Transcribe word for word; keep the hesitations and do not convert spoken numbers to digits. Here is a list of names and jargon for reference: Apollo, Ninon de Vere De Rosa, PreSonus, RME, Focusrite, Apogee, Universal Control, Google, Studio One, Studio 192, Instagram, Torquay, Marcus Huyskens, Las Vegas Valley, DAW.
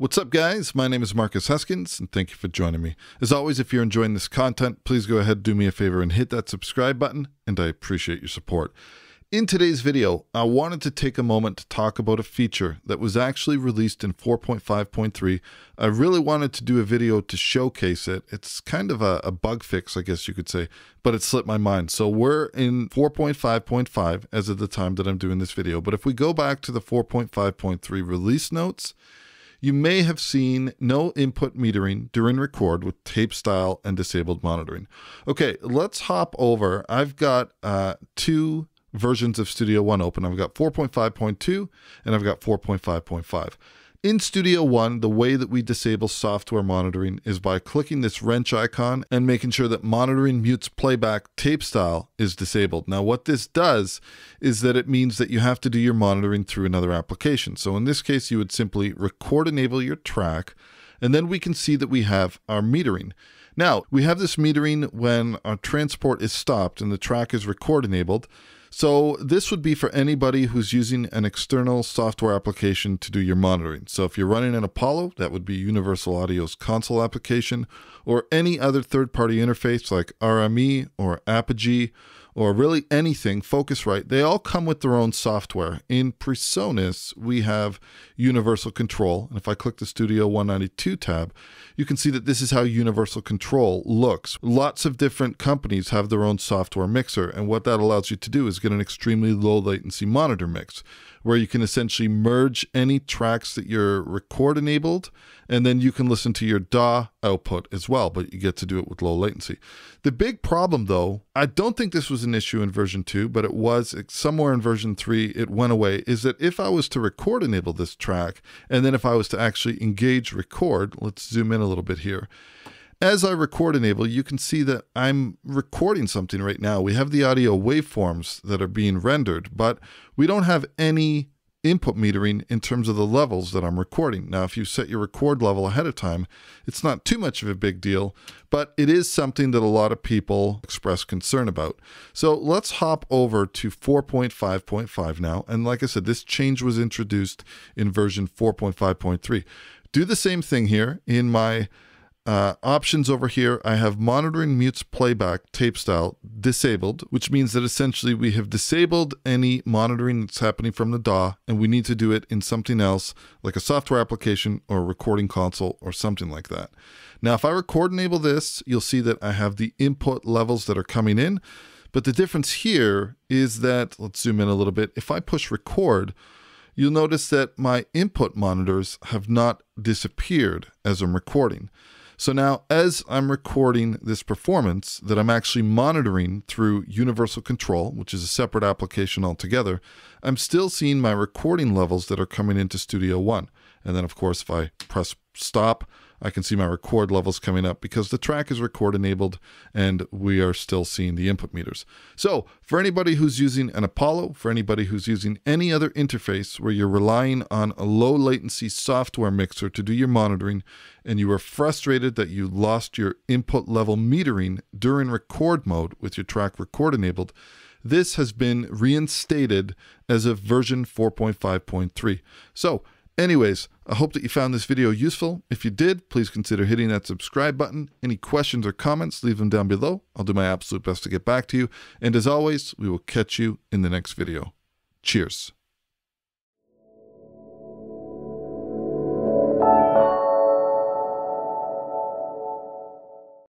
What's up, guys? My name is Marcus Huyskens, and thank you for joining me. As always, if you're enjoying this content, please go ahead, do me a favor, and hit that subscribe button, and I appreciate your support. In today's video, I wanted to take a moment to talk about a feature that was actually released in four point five point three. I really wanted to do a video to showcase it. It's kind of a, a bug fix, I guess you could say, but it slipped my mind. So we're in four point five point five as of the time that I'm doing this video. But if we go back to the four point five point three release notes, you may have seen no input metering during record with tape style and disabled monitoring. Okay, let's hop over. I've got uh, two versions of Studio One open. I've got four point five point two and I've got four point five point five. In Studio One, the way that we disable software monitoring is by clicking this wrench icon and making sure that monitoring mutes playback tape style is disabled. Now, what this does is that it means that you have to do your monitoring through another application. So in this case, you would simply record enable your track, and then we can see that we have our metering. Now, we have this metering when our transport is stopped and the track is record enabled. So this would be for anybody who's using an external software application to do your monitoring. So if you're running an Apollo, that would be Universal Audio's console application, or any other third-party interface like R M E or Apogee, or really anything, Focusrite. They all come with their own software. In PreSonus, we have Universal Control. And if I click the Studio one ninety-two tab, you can see that this is how Universal Control looks. Lots of different companies have their own software mixer. And what that allows you to do is get an extremely low latency monitor mix, where you can essentially merge any tracks that you're record enabled, and then you can listen to your D A W output as well, but you get to do it with low latency. The big problem though, I don't think this was an issue in version two, but it was somewhere in version three, it went away, is that if I was to record enable this track, and then if I was to actually engage record, let's zoom in a little bit here. As I record enable, you can see that I'm recording something right now. We have the audio waveforms that are being rendered, but we don't have any input metering in terms of the levels that I'm recording. Now, if you set your record level ahead of time, it's not too much of a big deal, but it is something that a lot of people express concern about. So let's hop over to four point five point five now. And like I said, this change was introduced in version four point five point three. Do the same thing here in my Uh, options over here. I have monitoring mutes playback tape style disabled, which means that essentially we have disabled any monitoring that's happening from the D A W, and we need to do it in something else like a software application or a recording console or something like that. Now, if I record enable this, you'll see that I have the input levels that are coming in, but the difference here is that, let's zoom in a little bit, if I push record, you'll notice that my input monitors have not disappeared as I'm recording. So now as I'm recording this performance that I'm actually monitoring through Universal Control, which is a separate application altogether, I'm still seeing my recording levels that are coming into Studio One. And then of course, if I press stop, I can see my record levels coming up because the track is record enabled and we are still seeing the input meters. So for anybody who's using an Apollo, for anybody who's using any other interface where you're relying on a low latency software mixer to do your monitoring, and you were frustrated that you lost your input level metering during record mode with your track record enabled, this has been reinstated as of version four point five point three. So anyways, I hope that you found this video useful. If you did, please consider hitting that subscribe button. Any questions or comments, leave them down below. I'll do my absolute best to get back to you. And as always, we will catch you in the next video. Cheers.